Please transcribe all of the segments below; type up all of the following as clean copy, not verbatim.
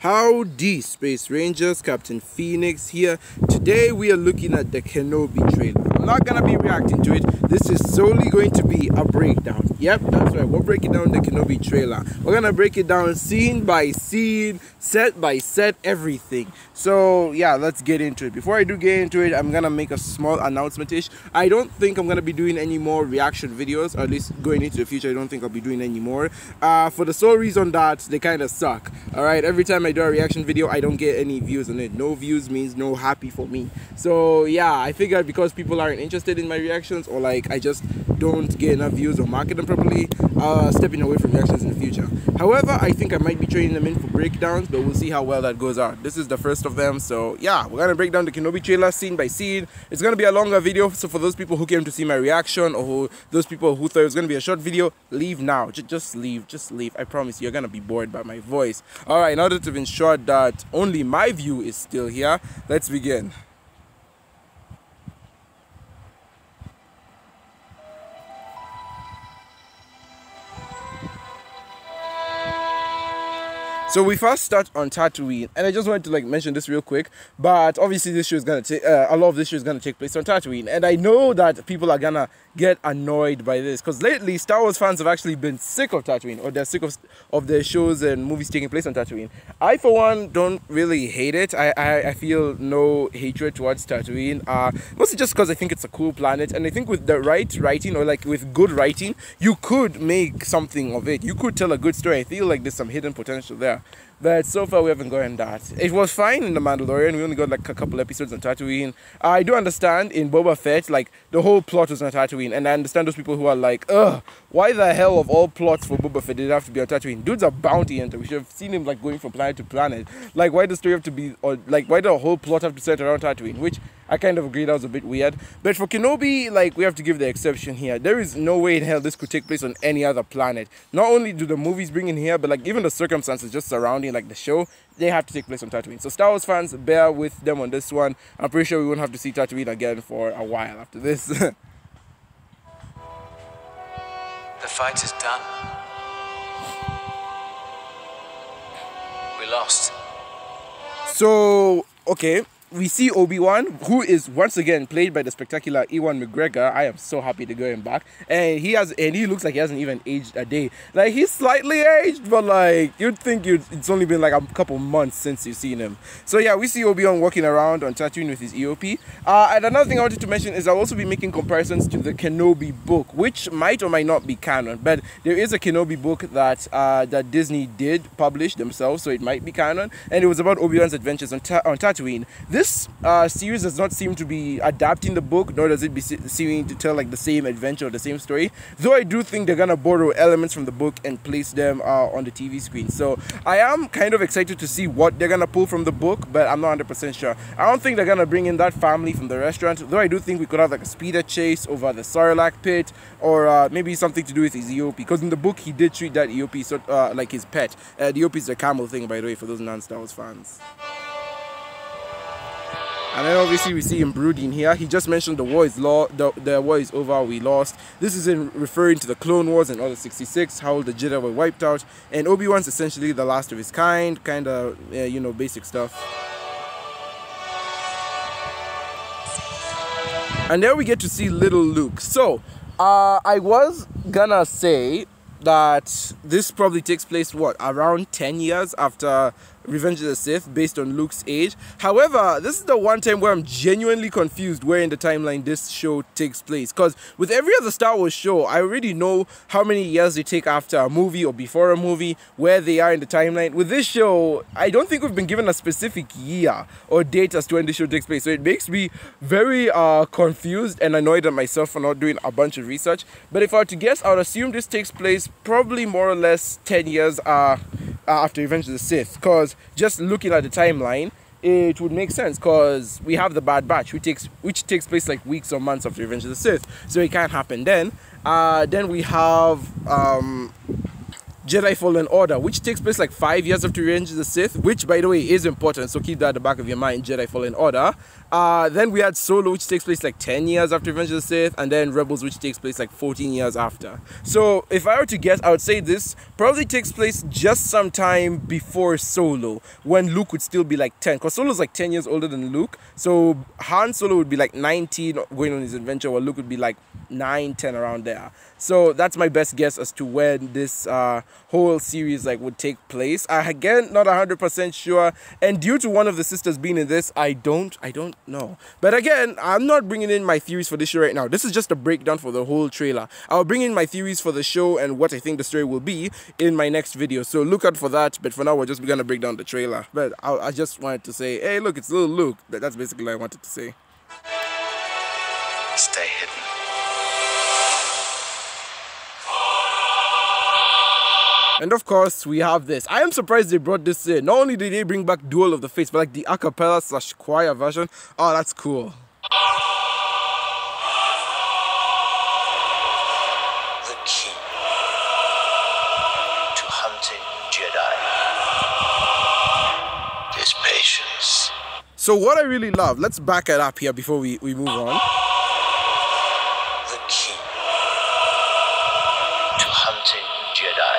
Howdy, Space Rangers, Captain Phoenix here. Today we are looking at the Kenobi trailer. I'm not going to be reacting to it. This is solely going to be a breakdown. Yep, that's right. We're breaking down the Kenobi trailer. We're going to break it down scene by scene, set by set, everything. So yeah, let's get into it. Before I do get into it, I'm going to make a small announcement-ish. I don't think I'm going to be doing any more reaction videos, or at least going into the future, I don't think I'll be doing any more. For the sole reason that they kind of suck. Alright, every time I do a reaction video, I don't get any views on it. No views means no happy for me. So yeah, I figured because people aren't interested in my reactions, or like I just don't get enough views or market them properly, stepping away from reactions in the future. However, I think I might be trading them in for breakdowns, but we'll see how well that goes out. This is the first of them, so yeah, we're gonna break down the Kenobi trailer scene by scene. It's gonna be a longer video, so for those people who came to see my reaction, or those people who thought it was gonna be a short video, leave now. Just leave. I promise you're gonna be bored by my voice. All right, in order to ensure that only my view is still here, let's begin. So we first start on Tatooine, and I just wanted to like mention this real quick, but obviously this show is gonna take a lot of this show is gonna take place on Tatooine, and I know that people are gonna get annoyed by this because lately Star Wars fans have actually been sick of Tatooine, or they're sick of their shows and movies taking place on Tatooine. I for one don't really hate it. I feel no hatred towards Tatooine, mostly just because I think it's a cool planet, and I think with the right writing, or like with good writing, you could make something of it. You could tell a good story. I feel like there's some hidden potential there. But so far we haven't gotten that. It was fine in The Mandalorian. We only got like a couple episodes on Tatooine. I do understand in Boba Fett, like the whole plot was on Tatooine, and I understand those people who are like, ugh, why the hell of all plots for Boba Fett did it have to be on Tatooine? Dude's a bounty hunter. We should have seen him like going from planet to planet. Like why does the story have to be, or like why the whole plot have to center around Tatooine? Which I kind of agree, that was a bit weird. But for Kenobi, like we have to give the exception here. There is no way in hell this could take place on any other planet. Not only do the movies bring in here, but like even the circumstances just surrounding like the show, they have to take place on Tatooine. So Star Wars fans, bear with them on this one. I'm pretty sure we won't have to see Tatooine again for a while after this. The fight is done. We lost. So, okay. We see Obi-Wan, who is once again played by the spectacular Ewan McGregor. I am so happy to get him back. And he looks like he hasn't even aged a day. Like he's slightly aged, but like you'd think it's only been like a couple months since you've seen him. So yeah, we see Obi-Wan walking around on Tatooine with his EOP. And another thing I wanted to mention is I'll also be making comparisons to the Kenobi book, which might or might not be canon, but there is a Kenobi book that that Disney did publish themselves, so it might be canon. And it was about Obi-Wan's adventures on Tatooine. This series does not seem to be adapting the book, nor does it be seeming to tell like the same adventure or the same story, though I do think they're gonna borrow elements from the book and place them on the TV screen. So I am kind of excited to see what they're gonna pull from the book, but I'm not 100% sure. I don't think they're gonna bring in that family from the restaurant, though I do think we could have like a speeder chase over the Sarlacc pit, or maybe something to do with his EOP, because in the book he did treat that EOP like his pet. The EOP is the camel thing, by the way, for those non-Star Wars fans. And then obviously we see him brooding here. He just mentioned the war is the war is over, we lost. This is in referring to the Clone Wars and Order 66, how the Jedi were wiped out, and Obi-Wan's essentially the last of his kind of, you know, basic stuff. And there we get to see little Luke. So, I was gonna say that this probably takes place, what, around 10 years after Revenge of the Sith, based on Luke's age. However, this is the one time where I'm genuinely confused where in the timeline this show takes place, because with every other Star Wars show, I already know how many years they take after a movie or before a movie, where they are in the timeline. With this show, I don't think we've been given a specific year or date as to when this show takes place, so it makes me very confused and annoyed at myself for not doing a bunch of research. But if I were to guess, I would assume this takes place probably more or less 10 years after Revenge of the Sith, because just looking at the timeline, it would make sense, because we have the Bad Batch, which takes place like weeks or months after Revenge of the Sith, so it can't happen then. Then we have Jedi Fallen Order, which takes place like 5 years after Revenge of the Sith, which by the way is important, so keep that at the back of your mind, Jedi Fallen Order. Then we had Solo, which takes place like 10 years after Revenge of the Sith, and then Rebels, which takes place like 14 years after. So if I were to guess, I would say this probably takes place just sometime before Solo, when Luke would still be like 10, because Solo's like 10 years older than Luke. So Han Solo would be like 19 going on his adventure, while Luke would be like 9, 10 around there. So that's my best guess as to when this whole series like would take place. Again, not 100% sure, and due to one of the sisters being in this, I don't know. But again, I'm not bringing in my theories for this show right now. This is just a breakdown for the whole trailer. I'll bring in my theories for the show and what I think the story will be in my next video, so look out for that. But for now, we're just gonna break down the trailer. But I just wanted to say, hey look, it's little Luke. That's basically what I wanted to say. Stay hidden. And of course, we have this. I am surprised they brought this in. Not only did they bring back Duel of the Fates, but like the acapella / choir version. Oh, that's cool. The key to hunting Jedi is patience. So what I really love, let's back it up here before we move on. The key to hunting Jedi.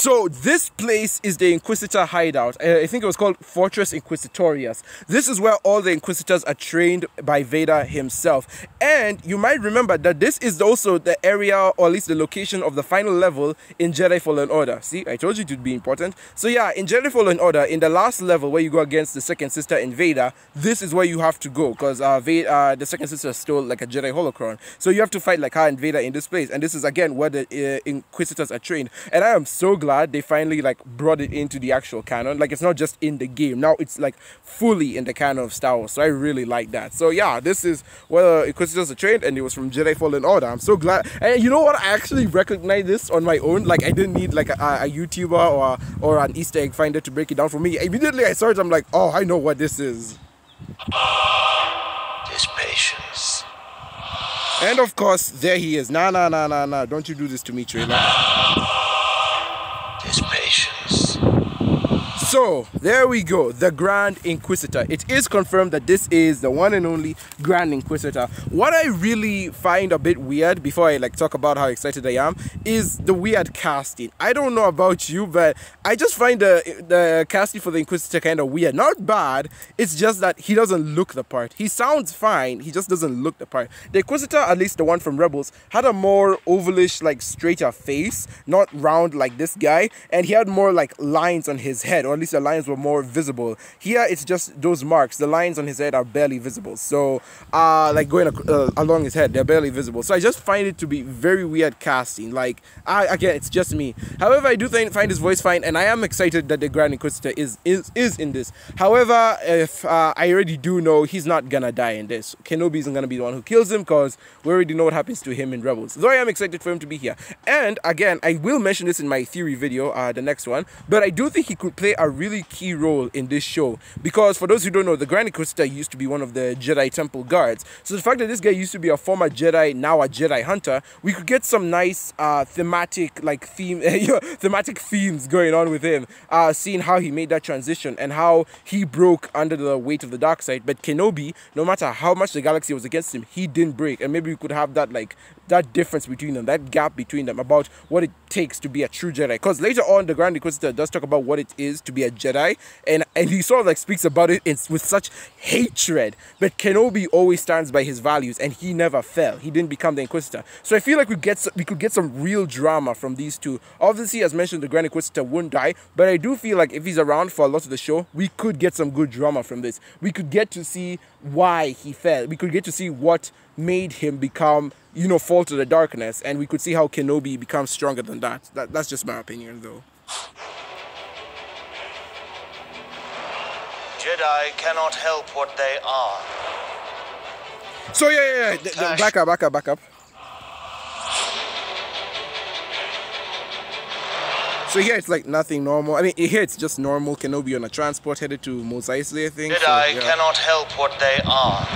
So this place is the Inquisitor hideout. I think it was called Fortress Inquisitorius. This is where all the Inquisitors are trained by Vader himself. And you might remember that this is also the area, or at least the location, of the final level in Jedi Fallen Order. See, I told you it would be important. So yeah, in Jedi Fallen Order, in the last level where you go against the Second Sister and Vader, this is where you have to go, because the Second Sister stole like a Jedi holocron. So you have to fight like her and Vader in this place. And this is again where the Inquisitors are trained. And I am so glad they finally like brought it into the actual canon. Like, it's not just in the game now, it's like fully in the canon of Star Wars. So I really like that. So yeah, this is where Inquisitors are trained, and it was from Jedi Fallen Order. I'm so glad. And you know what, I actually recognized this on my own. Like, I didn't need like a YouTuber or an Easter egg finder to break it down for me. Immediately I saw it, I'm like, oh, I know what this is. There's patience. And of course, there he is. Nah, nah, nah, nah, nah. Don't you do this to me, trailer. Patience. So there we go, the Grand Inquisitor. It is confirmed that this is the one and only Grand Inquisitor. What I really find a bit weird, before I like talk about how excited I am, is the weird casting. I don't know about you, but I just find the casting for the Inquisitor kind of weird. Not bad, it's just that he doesn't look the part. He sounds fine, he just doesn't look the part. The Inquisitor, at least the one from Rebels, had a more ovalish, like straighter face, not round like this guy, and he had more like lines on his head, or at least the lines were more visible. Here it's just those marks. The lines on his head are barely visible, so like going along his head, they're barely visible. So I just find it to be very weird casting. Like, again, it's just me. However, I do find his voice fine, and I am excited that the Grand Inquisitor is in this. However, if I already do know he's not gonna die in this. Kenobi isn't gonna be the one who kills him, because we already know what happens to him in Rebels. Though I am excited for him to be here. And again, I will mention this in my theory video, the next one, but I do think he could play a really key role in this show, because for those who don't know, the Grand Inquisitor used to be one of the Jedi Temple guards. So the fact that this guy used to be a former Jedi, now a Jedi hunter, we could get some nice thematic themes going on with him, seeing how he made that transition and how he broke under the weight of the dark side. But Kenobi, no matter how much the galaxy was against him, he didn't break. And maybe we could have that like that difference between them, that gap between them, about what it takes to be a true Jedi. Because later on, the Grand Inquisitor does talk about what it is to be a Jedi, and he sort of like speaks about it with such hatred. But Kenobi always stands by his values, and he never fell. He didn't become the Inquisitor. So I feel like we could get some real drama from these two. Obviously, as mentioned, the Grand Inquisitor won't die, but I do feel like if he's around for a lot of the show, we could get some good drama from this. We could get to see why he fell. We could get to see what made him become, you know, fall to the darkness, and we could see how Kenobi becomes stronger than that. That's just my opinion, though. Jedi cannot help what they are. So yeah, back up. So here it's like nothing normal. I mean, here it's just normal Kenobi on a transport headed to Mos Eisley, I think. Jedi cannot help what they are.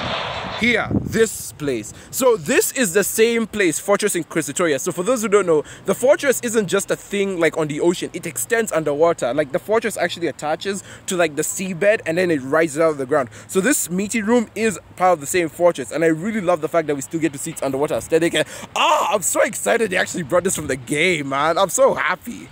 here, this place. So this is the same place, Fortress Inquisitorius. So for those who don't know, the fortress isn't just a thing like on the ocean, it extends underwater. Like the fortress actually attaches to like the seabed and then it rises out of the ground. So this meaty room is part of the same fortress, and I really love the fact that we still get to see its underwater aesthetic. And ah, I'm so excited they actually brought this from the game, man. I'm so happy.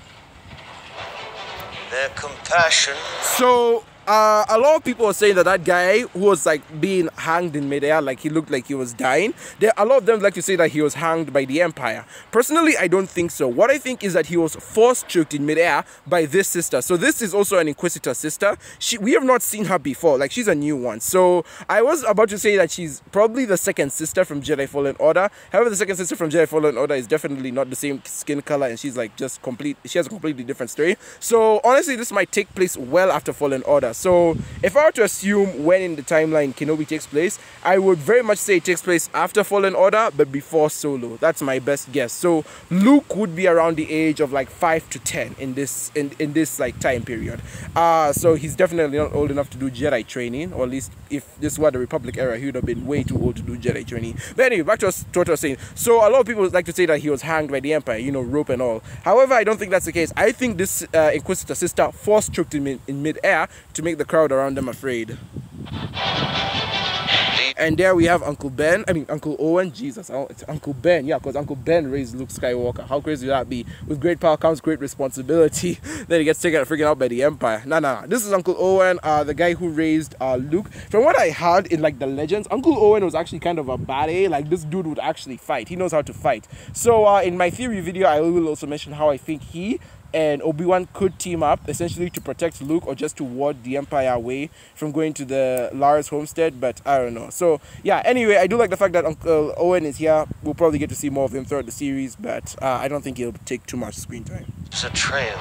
Their compassion. So a lot of people are saying that that guy who was like being hanged in midair, like he looked like he was dying. There, a lot of them like to say that he was hanged by the Empire. Personally, I don't think so. What I think is that he was force choked in midair by this sister. So this is also an Inquisitor sister. We have not seen her before. Like she's a new one. So I was about to say that she's probably the second sister from Jedi Fallen Order. However, the second sister from Jedi Fallen Order is definitely not the same skin color, and she's like just complete. She has a completely different story. So honestly, this might take place well after Fallen Order. So if I were to assume when in the timeline Kenobi takes place, I would very much say it takes place after Fallen Order, but before Solo. That's my best guess. So Luke would be around the age of like 5 to 10 in this this like time period. So he's definitely not old enough to do Jedi training, or at least if this were the Republic era, he would have been way too old to do Jedi training. But anyway, back to what I was saying. So a lot of people like to say that he was hanged by the Empire, you know, rope and all. However, I don't think that's the case. I think this Inquisitor sister force choked him in mid-air to make the crowd around them afraid. And there we have Uncle Ben, I mean Uncle Owen, Jesus, it's Uncle Ben, yeah, because Uncle Ben raised Luke Skywalker. How crazy would that be? With great power comes great responsibility. Then he gets taken out, freaking out by the Empire. Nah. This is Uncle Owen, the guy who raised Luke. From what I heard in like the legends, Uncle Owen was actually kind of a baddie. Like this dude would actually fight. He knows how to fight. So in my theory video, I will also mention how I think he and Obi-Wan could team up essentially to protect Luke or just to ward the Empire away from going to the Lara's homestead, but I don't know. So yeah, anyway, I do like the fact that Uncle Owen is here. We'll probably get to see more of him throughout the series, but I don't think he'll take too much screen time. It's a trail.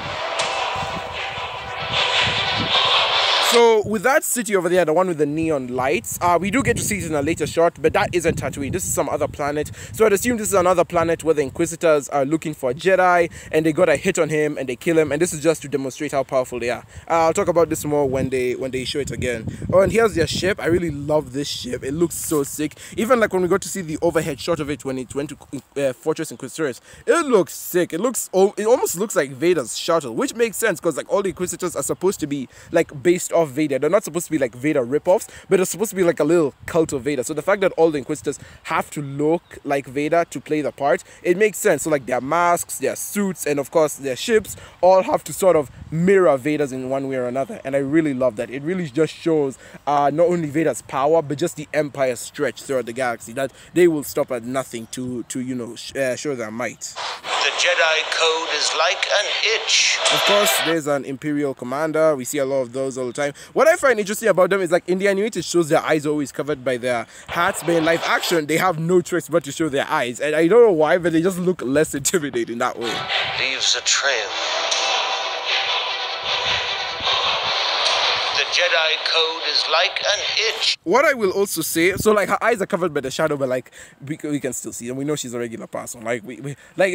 So with that city over there, the one with the neon lights, we do get to see it in a later shot, but that isn't Tatooine. This is some other planet. So I'd assume this is another planet where the Inquisitors are looking for a Jedi, and they got a hit on him and they kill him. And this is just to demonstrate how powerful they are. I'll talk about this more when they show it again. Oh, and here's their ship. I really love this ship. It looks so sick. Even like when we got to see the overhead shot of it when it went to Fortress Inquisitorius, it looks sick. It almost looks like Vader's shuttle, which makes sense because like all the Inquisitors are supposed to be like based off Vader. They're not supposed to be like Vader ripoffs, but they're supposed to be like a little cult of Vader. So the fact that all the Inquisitors have to look like Vader to play the part, it makes sense. So like their masks, their suits, and of course their ships all have to sort of mirror Vader's in one way or another. And I really love that. It really just shows not only Vader's power, but just the Empire's stretch throughout the galaxy, that they will stop at nothing to you know, show their might. The Jedi Code is like an itch. Of course, there's an Imperial Commander. We see a lot of those all the time. What I find interesting about them is like in the animated shows, their eyes are always covered by their hats, but in live action, they have no choice but to show their eyes. And I don't know why, but they just look less intimidating that way. Leaves a trail. Jedi Code is like an itch. What I will also say, so like her eyes are covered by the shadow, but like we can still see, and we know she's a regular person. Like we and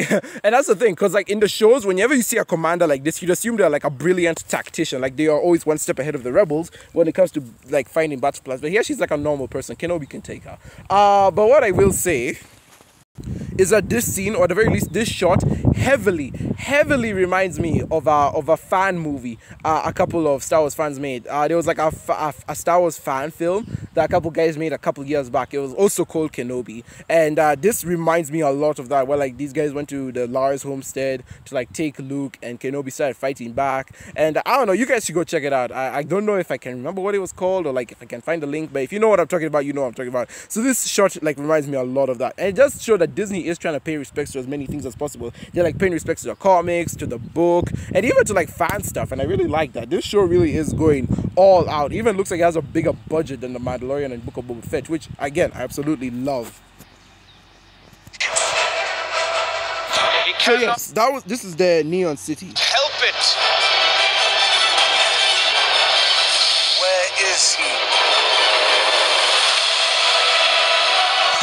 that's the thing, because like in the shows, whenever you see a commander like this, you'd assume they're like a brilliant tactician, like they are always one step ahead of the rebels when it comes to like finding battle plans. But here she's like a normal person. Kenobi can take her. But what I will say is that this scene, or at the very least this shot, heavily reminds me of a fan movie a couple of Star Wars fans made. There was like a Star Wars fan film that a couple guys made a couple years back. It was also called Kenobi, and this reminds me a lot of that, where like these guys went to the Lara's homestead to like take Luke, and Kenobi started fighting back. And I don't know, you guys should go check it out. I don't know if I can remember what it was called, or like if I can find the link, but if you know what I'm talking about, you know what I'm talking about. So this shot like reminds me a lot of that, and it just showed that Disney is trying to pay respects to as many things as possible. They're like paying respects to the comics, to the book, and even to like fan stuff, and I really like that. This show really is going all out. Even looks like it has a bigger budget than The Mandalorian and Book of Boba Fett, which again I absolutely love. So yes, this is the neon city. Help it! Where is he?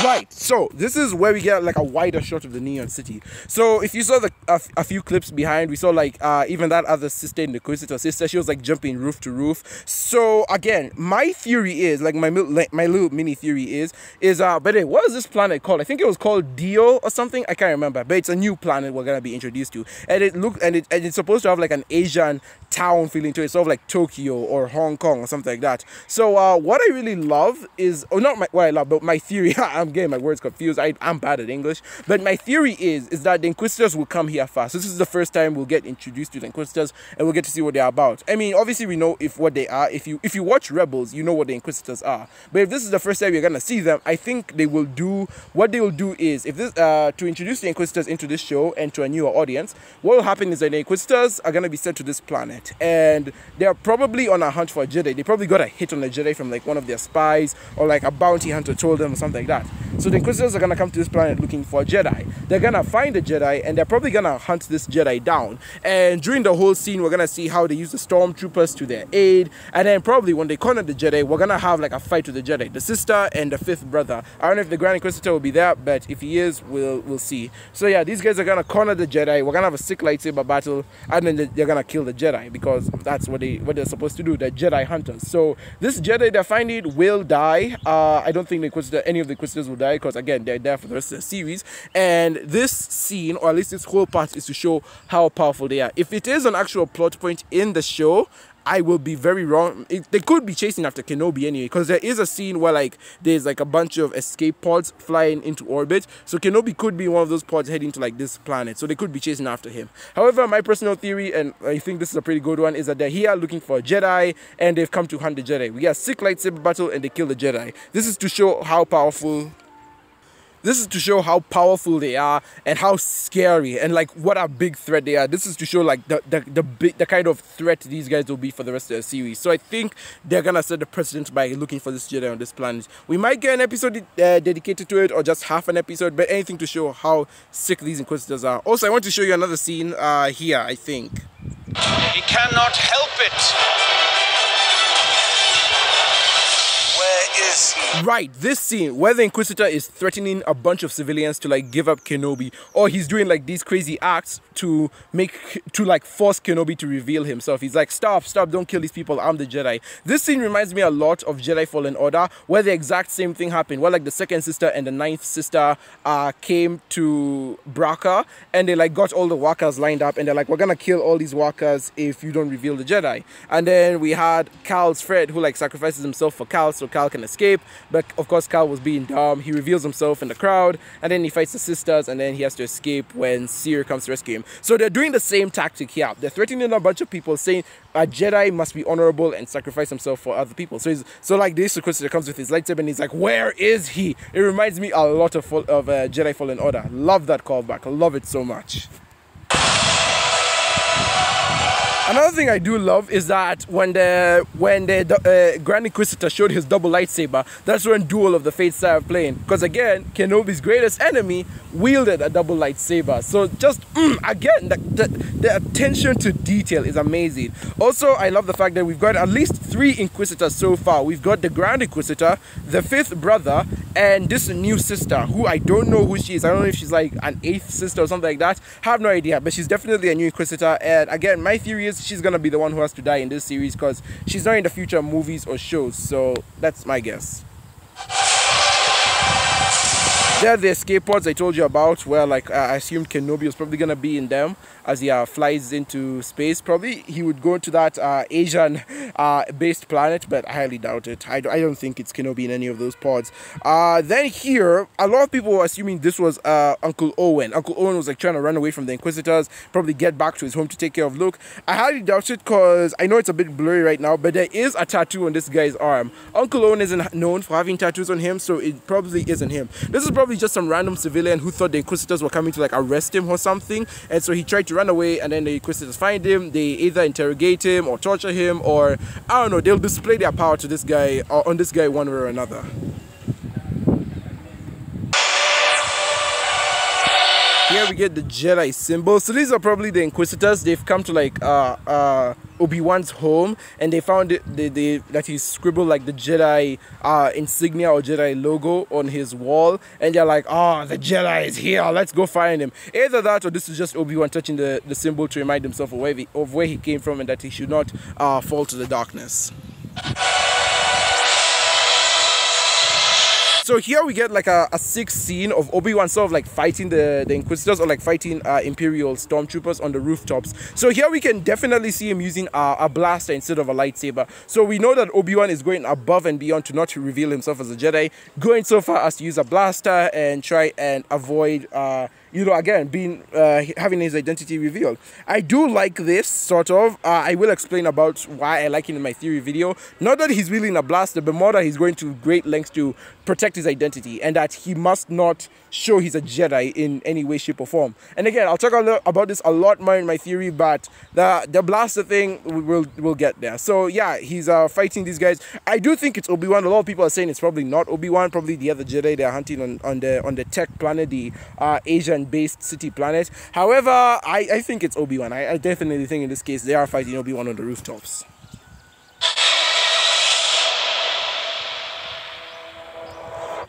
Right, so this is where we get like a wider shot of the neon city. So if you saw the a few clips behind, we saw like even that other sister in the Inquisitor sister, she was like jumping roof to roof. So again, my theory is like my little mini theory is but hey, what is this planet called? I think it was called Dio or something. I can't remember, but it's a new planet we're gonna be introduced to, and it looked and it's supposed to have like an Asian town feeling to it, sort of like Tokyo or Hong Kong or something like that. So what I really love is, or not my, what I love, but my theory. I'm getting my words confused. I'm bad at English, but my theory is that the Inquisitors will come here first. This is the first time we'll get introduced to the Inquisitors, and we'll get to see what they're about. I mean, obviously we know what they are. If you watch Rebels, you know what the Inquisitors are. But if this is the first time you're gonna see them, I think they will do what they will do is, if this to introduce the Inquisitors into this show and to a newer audience, what will happen is that the Inquisitors are gonna be sent to this planet, and they're probably on a hunt for a Jedi. They probably got a hit on a Jedi from like one of their spies, or like a bounty hunter told them or something like that. So the Inquisitors are going to come to this planet looking for a Jedi. They're going to find a Jedi, and they're probably going to hunt this Jedi down. And during the whole scene, we're going to see how they use the stormtroopers to their aid. And then probably when they corner the Jedi, we're going to have like a fight with the Jedi, the sister and the fifth brother. I don't know if the Grand Inquisitor will be there, but if he is, we'll see. So yeah, these guys are going to corner the Jedi. We're going to have a sick lightsaber battle, and then they're going to kill the Jedi, because that's what they're supposed to do. They're Jedi hunters. So this Jedi they're finding will die. I don't think any of the Inquisitors will die, because again, they're there for the rest of the series. And this scene, or at least this whole part, is to show how powerful they are. If it is an actual plot point in the show, I will be very wrong. They could be chasing after Kenobi anyway, because there is a scene where like there's like a bunch of escape pods flying into orbit. So Kenobi could be one of those pods heading to like this planet. So they could be chasing after him. However, my personal theory, and I think this is a pretty good one, is that they're here looking for a Jedi, and they've come to hunt the Jedi. We get a sick lightsaber battle, and they kill the Jedi. This is to show how powerful they are, and how scary, and like what a big threat they are. This is to show like the kind of threat these guys will be for the rest of the series. So I think they're gonna set the precedent by looking for this Jedi on this planet. We might get an episode dedicated to it, or just half an episode, but anything to show how sick these Inquisitors are. Also, I want to show you another scene here, I think. He cannot help it. Right, this scene where the Inquisitor is threatening a bunch of civilians to like give up Kenobi, or he's doing like these crazy acts to force Kenobi to reveal himself. He's like, stop, don't kill these people, I'm the Jedi. This scene reminds me a lot of Jedi Fallen Order, where the exact same thing happened, where like the second sister and the ninth sister came to Bracca, and they like got all the walkers lined up, and they're like, we're gonna kill all these walkers if you don't reveal the Jedi. And then we had Kal's friend, who like sacrifices himself for Kal so Kal can escape, but of course Kal was being dumb. He reveals himself in the crowd, and then he fights the sisters, and then he has to escape when Seer comes to rescue him. So they're doing the same tactic here. They're threatening a bunch of people, saying a Jedi must be honorable and sacrifice himself for other people. So like this Inquisitor comes with his lightsaber, and he's like, where is he? It reminds me a lot of Jedi Fallen Order. Love that callback. I love it so much. Another thing I do love is that when the Grand Inquisitor showed his double lightsaber, that's when Duel of the Fates started playing. Because again, Kenobi's greatest enemy wielded a double lightsaber. So just, again, the attention to detail is amazing. Also, I love the fact that we've got at least 3 Inquisitors so far. We've got the Grand Inquisitor, the fifth brother, and this new sister, who I don't know who she is. I don't know if she's like an 8th sister or something like that. I have no idea, but she's definitely a new Inquisitor. And again, my theory is she's gonna be the one who has to die in this series, because she's not in the future movies or shows. So that's my guess. There are the escape pods I told you about, where like I assumed Kenobi was probably gonna be in them as he flies into space. Probably he would go to that Asian based planet, but I highly doubt it. I don't think it's Kenobi in any of those pods. Then here, a lot of people were assuming this was Uncle Owen. Uncle Owen was like trying to run away from the Inquisitors, probably get back to his home to take care of Luke. I highly doubt it, because I know it's a bit blurry right now, but there is a tattoo on this guy's arm. Uncle Owen isn't known for having tattoos on him, so it probably isn't him. This is probably just some random civilian who thought the Inquisitors were coming to like arrest him or something, and so he tried to run away, and then the Inquisitors find him. They either interrogate him or torture him, or I don't know, they'll display their power to this guy, or on this guy, one way or another. Here we get the Jedi symbol. So these are probably the Inquisitors. They've come to like Obi-Wan's home, and they found that he scribbled like the Jedi insignia or Jedi logo on his wall, and they're like, oh, the Jedi is here, let's go find him. Either that, or this is just Obi-Wan touching the symbol to remind himself of where he came from, and that he should not fall to the darkness. So here we get like a sick scene of Obi-Wan sort of like fighting the Inquisitors, or like fighting Imperial stormtroopers on the rooftops. So here we can definitely see him using a blaster instead of a lightsaber. So we know that Obi-Wan is going above and beyond to not reveal himself as a Jedi, going so far as to use a blaster and try and avoid again, having his identity revealed. I do like this, sort of. I will explain about why I like it in my theory video. Not that he's wielding a blaster, but more that he's going to great lengths to protect his identity, and that he must not show he's a Jedi in any way, shape, or form. And again, I'll talk about this a lot more in my theory, but the blaster thing, we'll get there. So yeah, he's fighting these guys. I do think it's Obi-Wan. A lot of people are saying it's probably not Obi-Wan, probably the other Jedi they're hunting on the tech planet, the Asian based city planet. However, I think it's Obi-Wan. I definitely think in this case they are fighting Obi-Wan on the rooftops.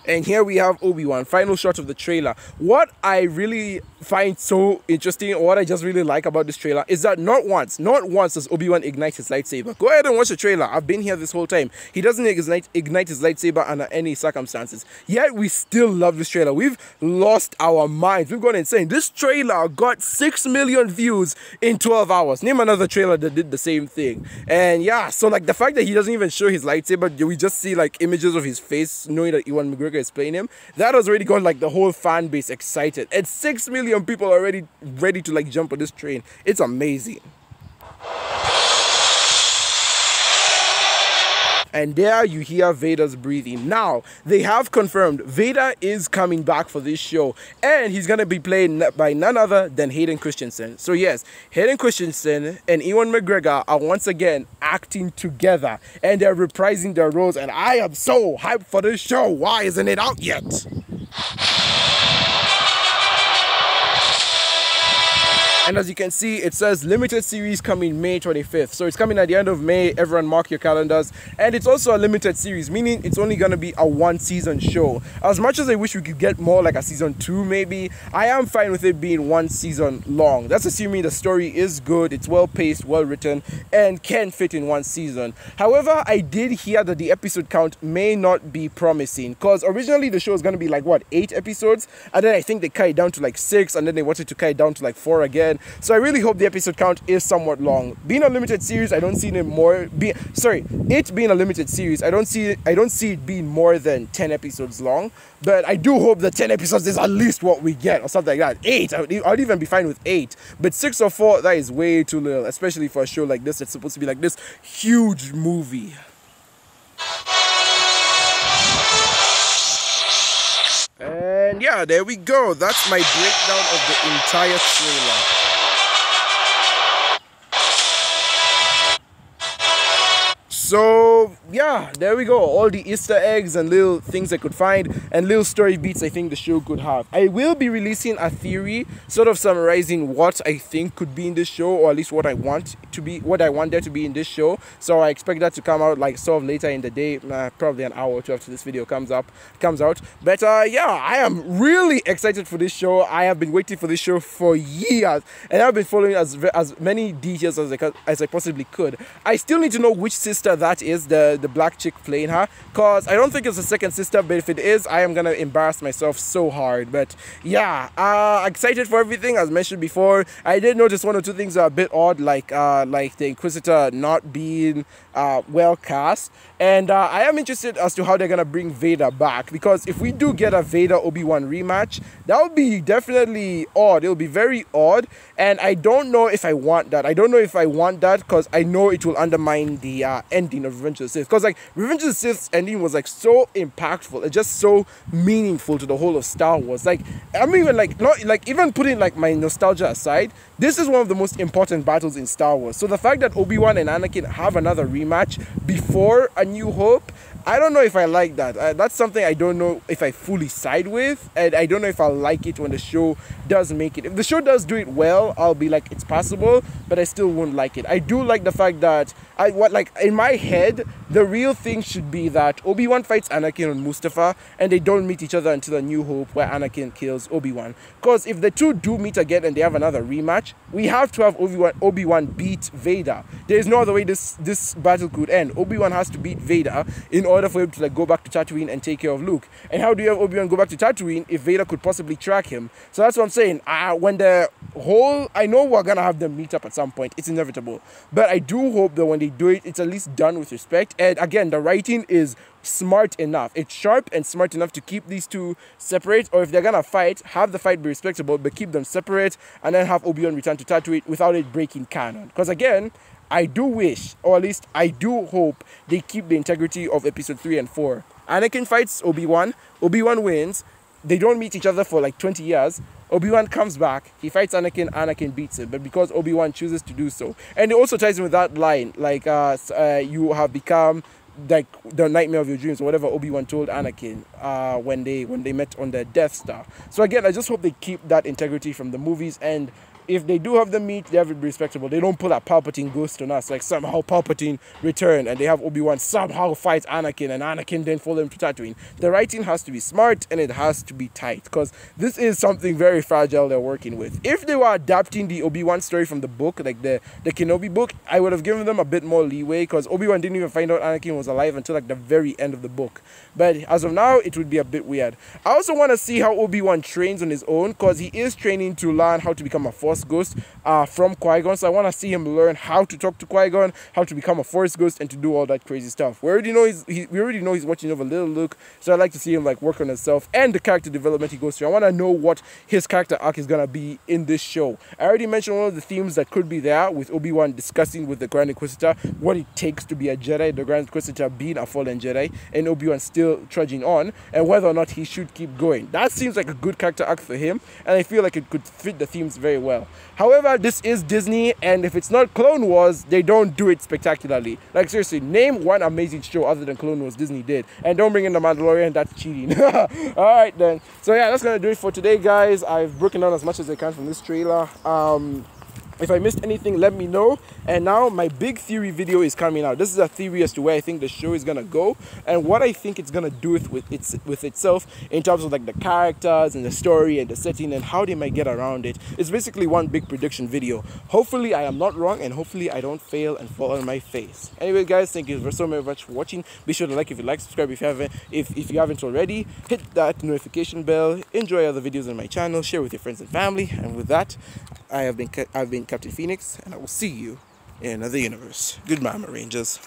And here we have Obi-Wan, final shot of the trailer. What I really find so interesting, or what I just really like about this trailer, is that not once does Obi-Wan ignite his lightsaber. Go ahead and watch the trailer. I've been here this whole time. He doesn't ignite his lightsaber under any circumstances. Yet we still love this trailer. We've lost our minds. We've gone insane. This trailer got 6 million views in 12 hours. Name another trailer that did the same thing. And yeah, so like the fact that he doesn't even show his lightsaber, we just see like images of his face, knowing that Ewan McGregor is playing him, that has already got like the whole fan base excited. And 6 million people already ready to like jump on this train. It's amazing. And there you hear Vader's breathing. Now, they have confirmed Vader is coming back for this show, and he's going to be played by none other than Hayden Christensen. So yes, Hayden Christensen and Ewan McGregor are once again acting together, and they're reprising their roles, and I am so hyped for this show. Why isn't it out yet? And as you can see, it says limited series coming May 25th. So it's coming at the end of May. Everyone mark your calendars. And it's also a limited series, meaning it's only going to be a one-season show. As much as I wish we could get more like a season 2 maybe, I am fine with it being one season long. That's assuming the story is good, it's well-paced, well-written, and can fit in one season. However, I did hear that the episode count may not be promising, because originally the show was going to be like, what, 8 episodes? And then I think they cut it down to like 6, and then they wanted to cut it down to like 4 again. So I really hope the episode count is somewhat long. Being a limited series, I don't see it more. It being a limited series, I don't see it being more than 10 episodes long. But I do hope that 10 episodes is at least what we get, or something like that. 8, I'd even be fine with 8. But 6 or 4, that is way too little, especially for a show like this that's supposed to be like this huge movie. And yeah, there we go. That's my breakdown of the entire trailer. So yeah, there we go. All the Easter eggs and little things I could find, and little story beats I think the show could have. I will be releasing a theory, sort of summarizing what I think could be in this show, or at least what I want there to be in this show. So I expect that to come out like sort of later in the day, probably an hour or two after this video comes out. But yeah, I am really excited for this show. I have been waiting for this show for years, and I've been following as many details as I possibly could. I still need to know which sister that is, the black chick playing her, because I don't think it's the second sister, but if it is, I am gonna embarrass myself so hard. But yeah, excited for everything. As mentioned before, I did notice one or two things are a bit odd, like the Inquisitor not being well cast, and I am interested as to how they're gonna bring Vader back, because if we do get a Vader Obi-Wan rematch, that would be definitely odd. It'll be very odd, and I don't know if I want that. I don't know if I want that, because I know it will undermine the ending of Revenge of the Sith, because like Revenge of the Sith's ending was like so impactful and just so meaningful to the whole of Star Wars. Like I'm even like, not like, even putting like my nostalgia aside, This is one of the most important battles in Star Wars. So the fact that Obi-Wan and Anakin have another rematch before A New Hope, I don't know if I like that. That's something I don't know if I fully side with, and I don't know if I'll like it when the show does make it. If the show does do it well, I'll be like, it's passable, but I still won't like it. I do like the fact that, in my head, the real thing should be that Obi-Wan fights Anakin on Mustafar, and they don't meet each other until A New Hope, where Anakin kills Obi-Wan. Because if the two do meet again and they have another rematch, we have to have Obi-Wan beat Vader. There is no other way this battle could end. Obi-Wan has to beat Vader in order for him to go back to Tatooine and take care of Luke. And how do you have Obi-Wan go back to Tatooine if Vader could possibly track him? So that's what I'm saying. I know we're going to have them meet up at some point. It's inevitable. But I do hope that when they do it, it's at least done with respect. And again, the writing is smart enough. It's sharp and smart enough to keep these two separate, or if they're gonna fight, have the fight be respectable, but keep them separate, and then have Obi-Wan return to Tatooine without it breaking canon. Because again, I do wish, or at least I do hope, they keep the integrity of episode 3 and 4. Anakin fights Obi-Wan, Obi-Wan wins, they don't meet each other for like 20 years, Obi-Wan comes back, he fights Anakin, Anakin beats him, but because Obi-Wan chooses to do so. And it also ties in with that line, like, you have become like the nightmare of your dreams, or whatever Obi-Wan told Anakin when they met on the Death Star. So again, I just hope they keep that integrity from the movies, and if they do have the meet, they have it respectable. They don't pull a Palpatine ghost on us, like somehow Palpatine returned and they have Obi-Wan somehow fight Anakin and Anakin then follow him to Tatooine. The writing has to be smart and it has to be tight, because this is something very fragile they're working with. If they were adapting the Obi-Wan story from the book, like the Kenobi book, I would have given them a bit more leeway, because Obi-Wan didn't even find out Anakin was alive until like the very end of the book. But as of now, it would be a bit weird. I also want to see how Obi-Wan trains on his own, because he is training to learn how to become a Force Ghost from Qui-Gon, so I want to see him learn how to talk to Qui-Gon, how to become a Force Ghost, and to do all that crazy stuff. We already know he's watching over little Luke, so I'd like to see him like work on himself and the character development he goes through. I want to know what his character arc is gonna be in this show. I already mentioned one of the themes that could be there, with Obi-Wan discussing with the Grand Inquisitor what it takes to be a Jedi, the Grand Inquisitor being a fallen Jedi, and Obi-Wan still trudging on, and whether or not he should keep going. That seems like a good character arc for him, and I feel like it could fit the themes very well. However, this is Disney, and if it's not Clone Wars, they don't do it spectacularly. Like, seriously, name one amazing show other than Clone Wars Disney did. And don't bring in The Mandalorian, that's cheating. Alright then. So yeah, that's gonna do it for today, guys. I've broken down as much as I can from this trailer. If I missed anything, let me know. And now my big theory video is coming out. This is a theory as to where I think the show is going to go, and what I think it's going to do with itself in terms of like the characters and the story and the setting and how they might get around it. It's basically one big prediction video. Hopefully I am not wrong, and hopefully I don't fail and fall on my face. Anyway, guys, thank you so very much for watching. Be sure to like if you like, subscribe if you haven't. If you haven't already, hit that notification bell. Enjoy other videos on my channel. Share with your friends and family. And with that, I've been Captain Phoenix, and I will see you in another universe. Goodbye, my Rangers.